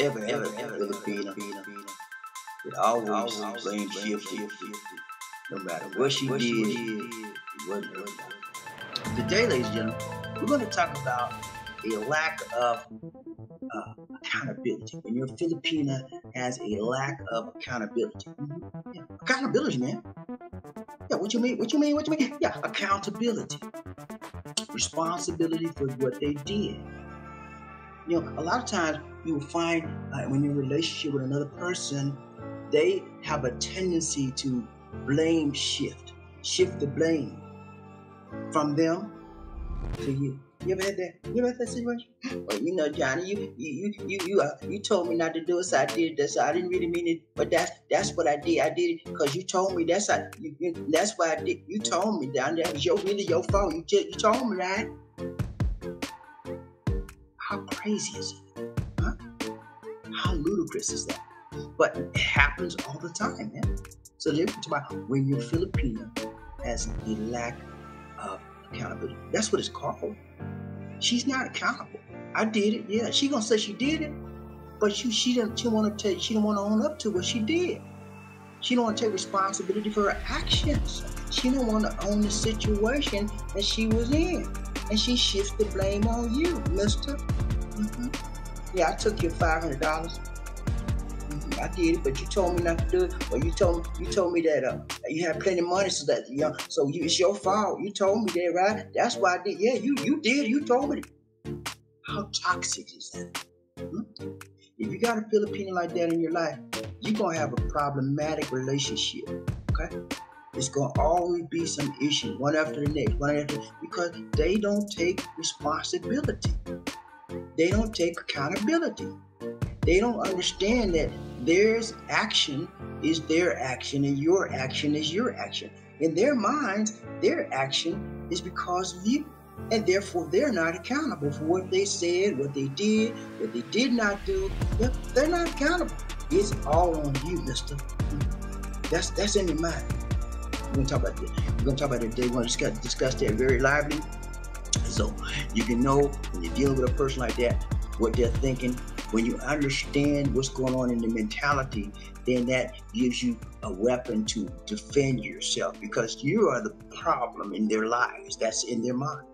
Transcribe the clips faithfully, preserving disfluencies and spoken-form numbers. ever, ever, ever Filipina. It always blamed Shifty, no matter what she did, it wasn't her fault. Today, ladies and gentlemen, we're going to talk about a lack of uh, accountability. When you're Filipina, has a lack of accountability. Mm-hmm. Yeah. Accountability, man. Yeah, what you mean? What you mean? What you mean? Yeah, accountability. Responsibility for what they did. You know, a lot of times you will find uh, when you're in a relationship with another person, they have a tendency to blame shift, shift the blame from them to you. You ever had that? You ever had that situation? Well, you know, Johnny, you you you you uh, you told me not to do it, so I did this. So I didn't really mean it, but that's that's what I did. I did it because you told me. That's I, you, you, that's why I did. You told me, down there. It was your really your fault. You just you told me that. How crazy is it? Huh? How ludicrous is that? But it happens all the time, man. So they're talking about when you're Filipino has a lack of accountability. That's what it's called. She's not accountable. I did it. Yeah, she gonna say she did it, but she she didn't she want to take she don't want to own up to what she did. She don't want to take responsibility for her actions. She don't want to own the situation that she was in, and she shifts the blame on you, Mister. Mm-hmm. Yeah, I took your five hundred dollars. Mm-hmm. I did it, but you told me not to do it. Or you told you told me that uh, you had plenty of money, so that you know, so you, it's your fault. You told me that, right? That's why I did. Yeah, you you did. You told me. How toxic is that? Mm-hmm. If you got a Filipino like that in your life, you're gonna have a problematic relationship. Okay. It's gonna always be some issue, one after the next, one after the next, because they don't take responsibility. They don't take accountability. They don't understand that theirs action is their action and your action is your action. In their minds, their action is because of you, and therefore they're not accountable for what they said, what they did, what they did not do. Yep, they're not accountable. It's all on you, mister. That's that's in their mind. We're gonna talk about that. We're gonna talk about that today. We're gonna discuss, discuss that very lively, so you can know when you're dealing with a person like that what they're thinking. When you understand what's going on in the mentality, then that gives you a weapon to defend yourself, because you are the problem in their lives. That's in their mind.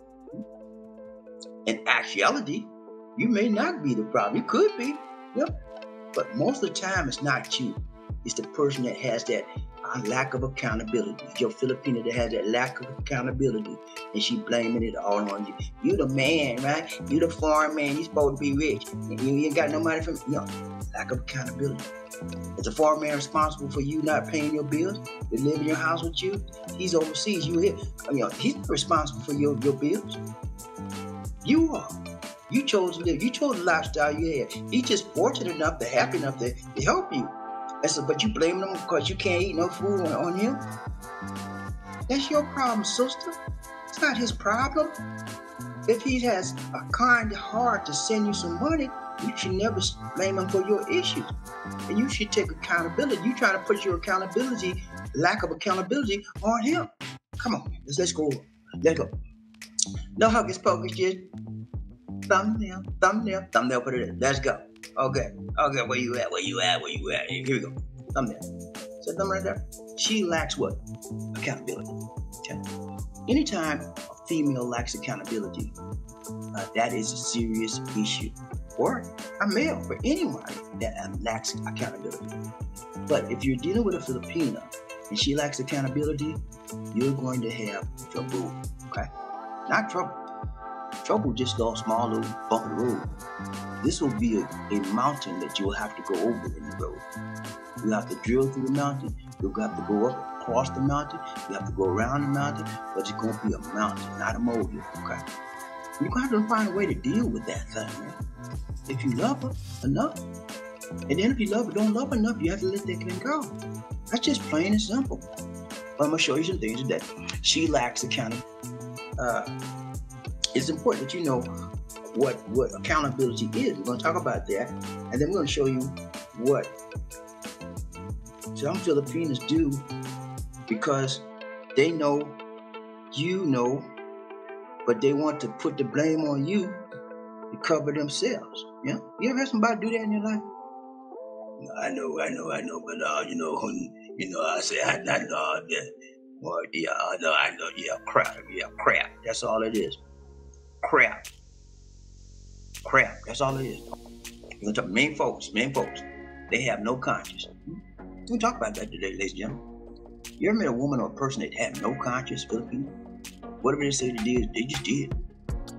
In actuality, you may not be the problem. You could be, yep. But most of the time, it's not you. It's the person that has that uh, lack of accountability. Your Filipina that has that lack of accountability, and she blaming it all on you. You the man, right? You the farm man. You supposed to be rich. And you ain't got no money from you. No, lack of accountability. Is the farm man responsible for you not paying your bills? They live in your house with you. He's overseas. You here. I mean, he's responsible for your, your bills. You are. You chose to live. You chose the lifestyle you had. He's just fortunate enough, to happy enough to, to help you. And so, but you blame them because you can't eat no food on, on him? That's your problem, sister. It's not his problem. If he has a kind heart to send you some money, you should never blame him for your issues. And you should take accountability. You try to put your accountability, lack of accountability, on him. Come on, man. Let's, let's go. Let's go. No hocus pocus, just thumbnail, thumbnail, thumbnail, put it in. Let's go. Okay, okay, where you at, where you at, where you at? Here we go. Thumbnail. So thumbnail right there. She lacks what? Accountability. Okay. Anytime a female lacks accountability, uh, that is a serious issue. Or a male, for anyone that lacks accountability. But if you're dealing with a Filipina and she lacks accountability, you're going to have trouble. Okay? Not trouble. Trouble just goes small little bump of the road. This will be a, a mountain that you will have to go over in the road. You'll have to drill through the mountain. You'll have to go up across the mountain. You have to go around the mountain. But it's going to be a mountain, not a molehill. Okay? You're going to have to find a way to deal with that thing, man. If you love her enough, and then if you love her, don't love her enough, you have to let that thing go. That's just plain and simple. But I'm going to show you some things today. She lacks accountability. Uh, It's important that you know what what accountability is. We're going to talk about that, and then we're going to show you what some Filipinas do, because they know you know, but they want to put the blame on you to cover themselves. Yeah? You ever heard somebody do that in your life? I know, I know, I know, but uh, you know, when, you know, I say, I, I know, yeah, well, yeah, I know, I know, yeah, crap, yeah, crap. That's all it is. Crap, crap. That's all it is. You're talking main folks, main folks. They have no conscience. We talk about that today, ladies and gentlemen. You ever met a woman or a person that had no conscience, Filipino? Whatever they say they did, they just did.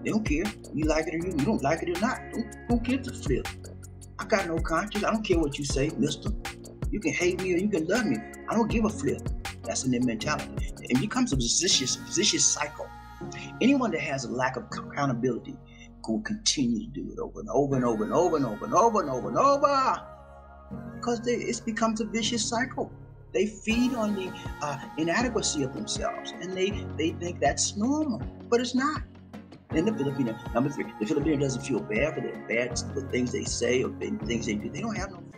They don't care. You like it or you, you don't like it or not. Don't, don't give the flip. I got no conscience. I don't care what you say, mister. You can hate me or you can love me. I don't give a flip. That's in their mentality. It becomes a vicious, vicious cycle. Anyone that has a lack of accountability will continue to do it over and over and over and over and over and over and over and over. Because they, it becomes a vicious cycle. They feed on the uh, inadequacy of themselves, and they, they think that's normal, but it's not. And the Filipino, number three, the Filipino doesn't feel bad for the bad for things they say or things they do. They don't have no